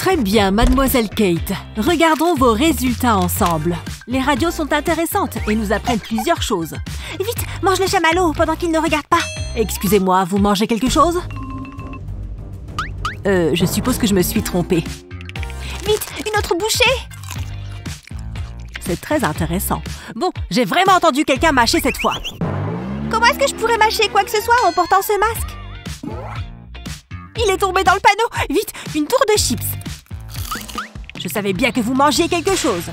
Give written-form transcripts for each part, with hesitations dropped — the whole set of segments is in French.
Très bien, mademoiselle Kate. Regardons vos résultats ensemble. Les radios sont intéressantes et nous apprennent plusieurs choses. Vite, mange le chamallow pendant qu'il ne regarde pas. Excusez-moi, vous mangez quelque chose ? Je suppose que je me suis trompée. Vite, une autre bouchée ! C'est très intéressant. Bon, j'ai vraiment entendu quelqu'un mâcher cette fois. Comment est-ce que je pourrais mâcher quoi que ce soit en portant ce masque ? Il est tombé dans le panneau. Vite, une tour de chips. Je savais bien que vous mangiez quelque chose.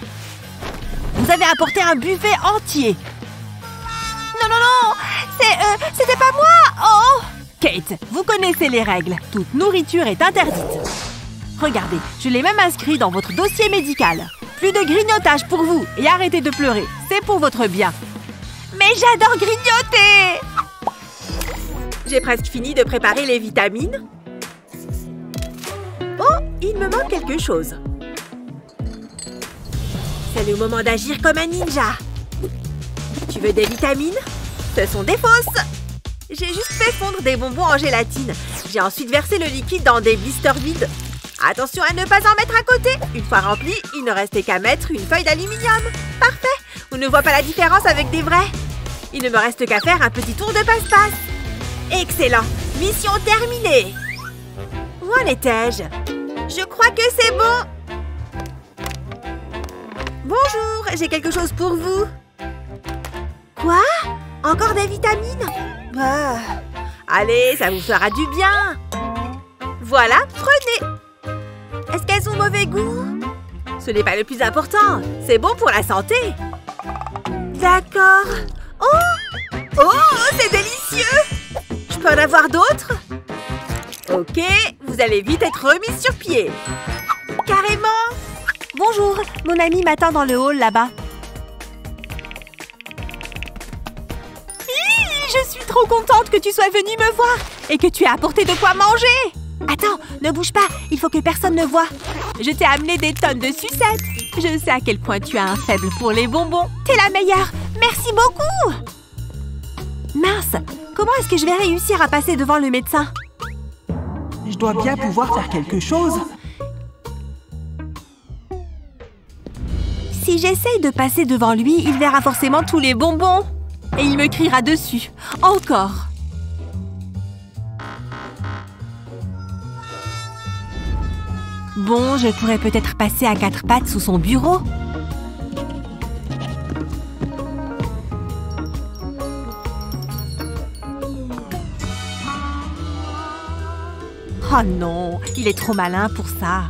Vous avez apporté un buffet entier. Non, non, non, c'était pas moi. Oh, Kate, vous connaissez les règles. Toute nourriture est interdite. Regardez, je l'ai même inscrit dans votre dossier médical. Plus de grignotage pour vous et arrêtez de pleurer. C'est pour votre bien. Mais j'adore grignoter. J'ai presque fini de préparer les vitamines. Oh, il me manque quelque chose. C'est le moment d'agir comme un ninja. Tu veux des vitamines? Ce sont des fausses. J'ai juste fait fondre des bonbons en gélatine. J'ai ensuite versé le liquide dans des blisters vides. Attention à ne pas en mettre à côté. Une fois rempli, il ne restait qu'à mettre une feuille d'aluminium. Parfait. On ne voit pas la différence avec des vrais. Il ne me reste qu'à faire un petit tour de passe-passe. Excellent. Mission terminée. Où en étais-je? Je crois que c'est bon. Bonjour, j'ai quelque chose pour vous. Quoi? Encore des vitamines? Bah. Allez, ça vous fera du bien. Voilà, prenez. Est-ce qu'elles ont mauvais goût? Ce n'est pas le plus important. C'est bon pour la santé. D'accord. Oh! Oh, c'est délicieux! Je peux en avoir d'autres? Ok, vous allez vite être remise sur pied. Carrément. Bonjour, mon ami m'attend dans le hall là-bas. Je suis trop contente que tu sois venue me voir et que tu aies apporté de quoi manger. Attends, ne bouge pas, il faut que personne ne voie. Je t'ai amené des tonnes de sucettes. Je sais à quel point tu as un faible pour les bonbons. T'es la meilleure, merci beaucoup. Mince, comment est-ce que je vais réussir à passer devant le médecin ? Je dois bien pouvoir faire quelque chose. Si j'essaye de passer devant lui, il verra forcément tous les bonbons. Et il me criera dessus. Encore. Bon, je pourrais peut-être passer à quatre pattes sous son bureau. Oh non, il est trop malin pour ça.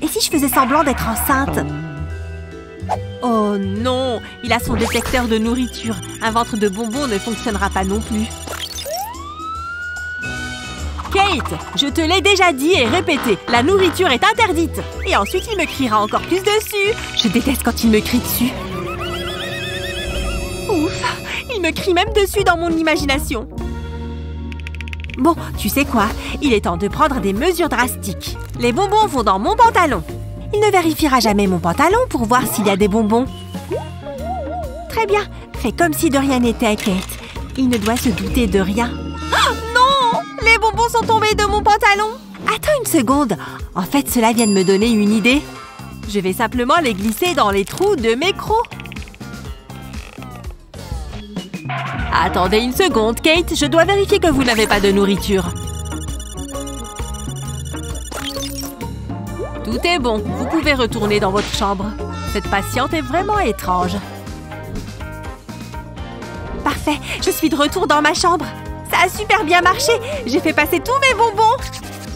Et si je faisais semblant d'être enceinte? Oh non, il a son détecteur de nourriture. Un ventre de bonbons ne fonctionnera pas non plus. Kate, je te l'ai déjà dit et répété, la nourriture est interdite. Et ensuite, il me criera encore plus dessus. Je déteste quand il me crie dessus. Ouf, il me crie même dessus dans mon imagination. Bon, tu sais quoi? Il est temps de prendre des mesures drastiques. Les bonbons vont dans mon pantalon. Il ne vérifiera jamais mon pantalon pour voir s'il y a des bonbons. Très bien, fais comme si de rien n'était, Kate. Il ne doit se douter de rien. Oh non! Les bonbons sont tombés de mon pantalon! Attends une seconde. En fait, cela vient de me donner une idée. Je vais simplement les glisser dans les trous de mes crocs. Attendez une seconde, Kate, je dois vérifier que vous n'avez pas de nourriture. Tout est bon, vous pouvez retourner dans votre chambre. Cette patiente est vraiment étrange. Parfait, je suis de retour dans ma chambre. Ça a super bien marché, j'ai fait passer tous mes bonbons.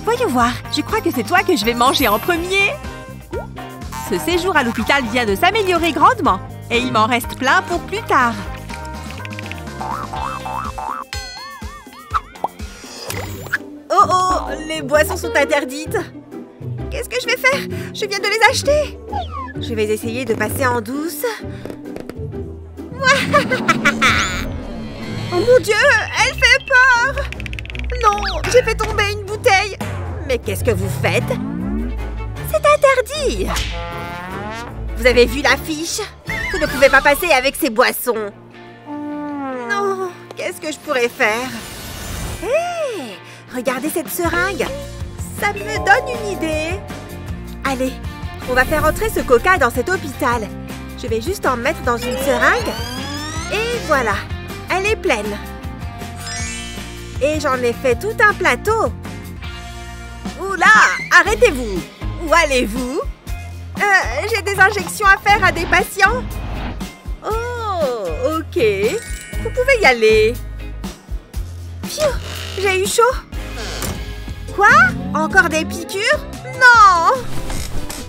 Voyons voir, je crois que c'est toi que je vais manger en premier. Ce séjour à l'hôpital vient de s'améliorer grandement. Et il m'en reste plein pour plus tard. Oh oh, les boissons sont interdites. Qu'est-ce que je vais faire? Je viens de les acheter. Je vais essayer de passer en douce. Oh mon Dieu, elle fait peur! Non, j'ai fait tomber une bouteille. Mais qu'est-ce que vous faites? C'est interdit. Vous avez vu l'affiche? Vous ne pouvez pas passer avec ces boissons. Non, qu'est-ce que je pourrais faire? Hé, regardez cette seringue. Ça me donne une idée. Allez, on va faire entrer ce coca dans cet hôpital. Je vais juste en mettre dans une seringue. Et voilà, elle est pleine. Et j'en ai fait tout un plateau. Oula, arrêtez-vous. Où allez-vous? J'ai des injections à faire à des patients. Oh, ok. Vous pouvez y aller. Pfiou, j'ai eu chaud. Quoi? Encore des piqûres? Non!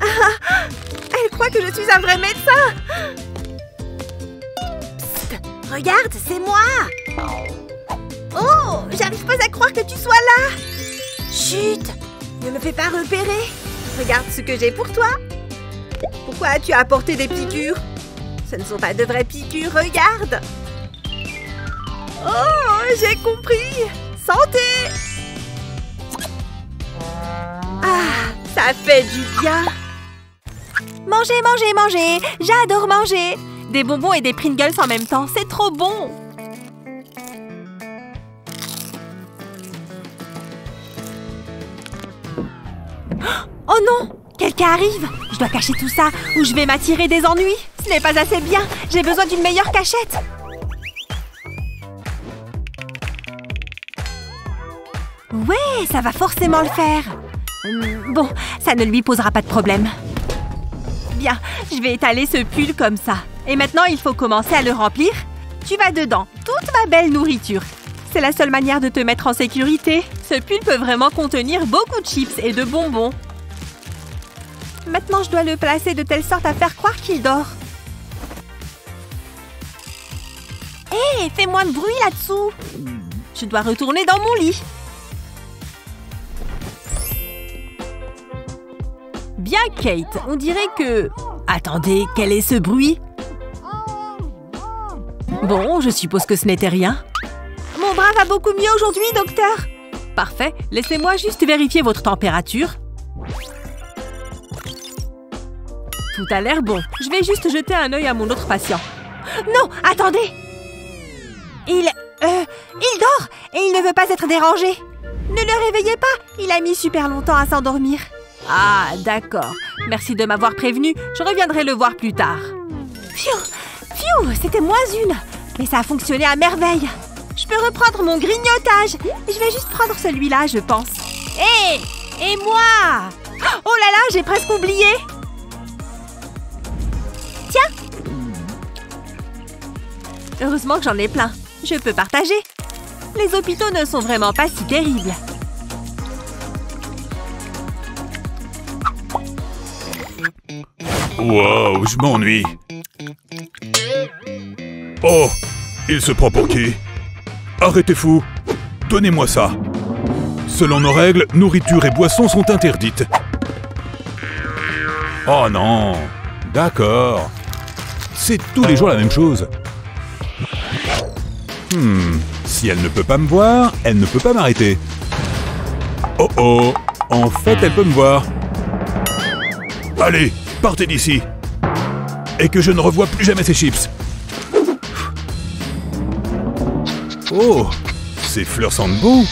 Elle croit que je suis un vrai médecin. Psst, regarde, c'est moi. Oh, j'arrive pas à croire que tu sois là. Chut, ne me fais pas repérer. Regarde ce que j'ai pour toi. Pourquoi as-tu apporté des piqûres? Ce ne sont pas de vraies piqûres, regarde. Oh, j'ai compris. Santé! Ah, ça fait du bien. Mangez, mangez, mangez. J'adore manger. Des bonbons et des Pringles en même temps, c'est trop bon. Oh non! Quelqu'un arrive! Je dois cacher tout ça ou je vais m'attirer des ennuis. Ce n'est pas assez bien. J'ai besoin d'une meilleure cachette. Ouais, ça va forcément le faire. Bon, ça ne lui posera pas de problème. Bien, je vais étaler ce pull comme ça. Et maintenant, il faut commencer à le remplir. Tu vas dedans, toute ma belle nourriture. C'est la seule manière de te mettre en sécurité. Ce pull peut vraiment contenir beaucoup de chips et de bonbons. Maintenant, je dois le placer de telle sorte à faire croire qu'il dort. Hé, fais moins de bruit là-dessous. Je dois retourner dans mon lit. Bien, Kate, on dirait que… Attendez, quel est ce bruit? Bon, je suppose que ce n'était rien. Mon bras va beaucoup mieux aujourd'hui, docteur. Parfait, laissez-moi juste vérifier votre température. Tout a l'air bon. Je vais juste jeter un œil à mon autre patient. Non, attendez! Il dort et il ne veut pas être dérangé. Ne le réveillez pas, il a mis super longtemps à s'endormir. Ah, d'accord. Merci de m'avoir prévenu. Je reviendrai le voir plus tard. Pfiou! Pfiou! C'était moins une. Mais ça a fonctionné à merveille. Je peux reprendre mon grignotage. Je vais juste prendre celui-là, je pense. Hé! Et moi! Oh là là, j'ai presque oublié. Tiens! Heureusement que j'en ai plein. Je peux partager. Les hôpitaux ne sont vraiment pas si terribles. Wow, je m'ennuie. Oh, il se prend pour qui? Arrêtez fou. Donnez-moi ça. Selon nos règles, nourriture et boissons sont interdites. Oh non. D'accord. C'est tous les jours la même chose. Si elle ne peut pas me voir, elle ne peut pas m'arrêter. Oh oh. En fait, elle peut me voir. Allez, partez d'ici. Et que je ne revoie plus jamais ces chips. Oh, ces fleurs sentent bon.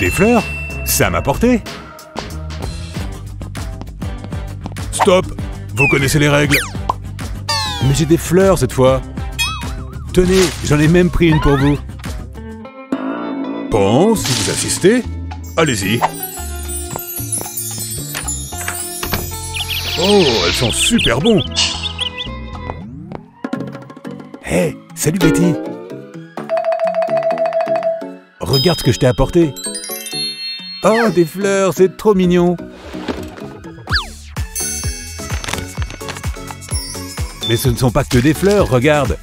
Des fleurs? Ça m'a porté. Stop! Vous connaissez les règles. Mais j'ai des fleurs cette fois. Tenez, j'en ai même pris une pour vous. Bon, si vous assistez, allez-y. Oh, elles sont super bons. Hey, salut Betty. Regarde ce que je t'ai apporté. Oh, des fleurs, c'est trop mignon. Mais ce ne sont pas que des fleurs, regarde.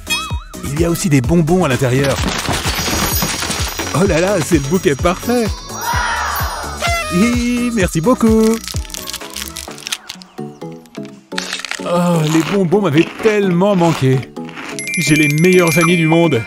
Il y a aussi des bonbons à l'intérieur. Oh là là, c'est le bouquet parfait. Hi, merci beaucoup. Oh, les bonbons m'avaient tellement manqué. J'ai les meilleurs amis du monde.